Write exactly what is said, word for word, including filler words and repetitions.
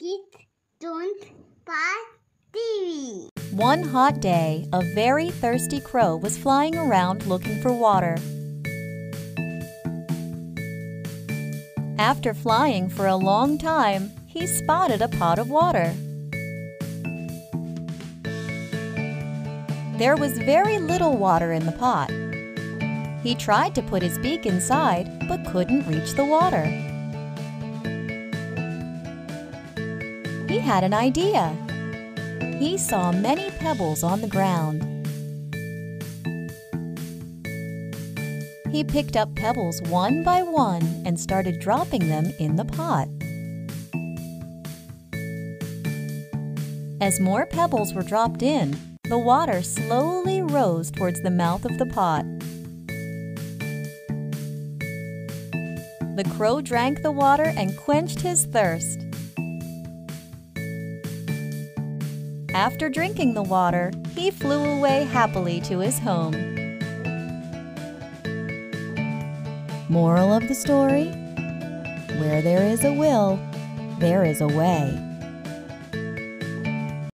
Kid's Zones Park T V. One hot day, a very thirsty crow was flying around looking for water. After flying for a long time, he spotted a pot of water. There was very little water in the pot. He tried to put his beak inside, but couldn't reach the water. He had an idea. He saw many pebbles on the ground. He picked up pebbles one by one and started dropping them in the pot. As more pebbles were dropped in, the water slowly rose towards the mouth of the pot. The crow drank the water and quenched his thirst. After drinking the water, he flew away happily to his home. Moral of the story: where there is a will, there is a way.